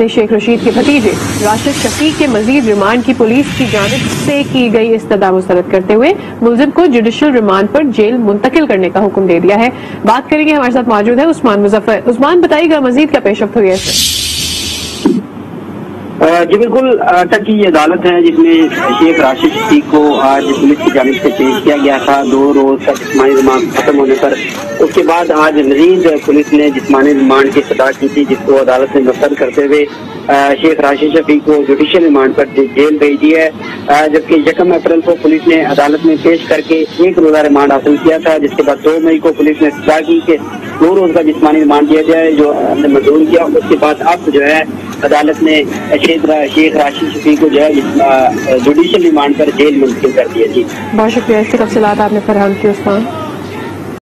ने शेख रशीद के भतीजे राशिद शफी के मजीद रिमांड की पुलिस की जानिब से की गई इस्तदा मुस्तरद करते हुए मुलजिम को जुडिशल रिमांड पर जेल मुंतकिल करने का हुक्म दे दिया है। बात करेंगे, हमारे साथ मौजूद है उस्मान मुजफ्फर। उस्मान, बताइएगा मजीद क्या पेशरफ हुई है? जी बिल्कुल, तक की ये अदालत है जिसमें शेख राशिद शफी को आज पुलिस की जानिब से पेश किया गया था। 2 रोज तक जिस्मानी रिमांड खत्म होने पर उसके बाद आज मजीद पुलिस ने जिस्मानी रिमांड की सदा की थी, जिसको अदालत ने मुस्तरद करते हुए शेख राशिद शफी को जुडिशल रिमांड पर जेल भेज दिया है। जबकि 1 अप्रैल को पुलिस ने अदालत में पेश करके 1 रोजा रिमांड हासिल किया था, जिसके बाद 2 मई को पुलिस ने सजा की कि 2 रोज का जिस्मानी रिमांड दिया जाए, जो हमने मंजूर किया। उसके बाद अब जो है अदालत ने शेख राशिद शफी को जो है जुडिशल रिमांड पर जेल मुंतकिल कर दिया। जी बहुत शुक्रिया, इसकी तफसीलात आपने फराहम की।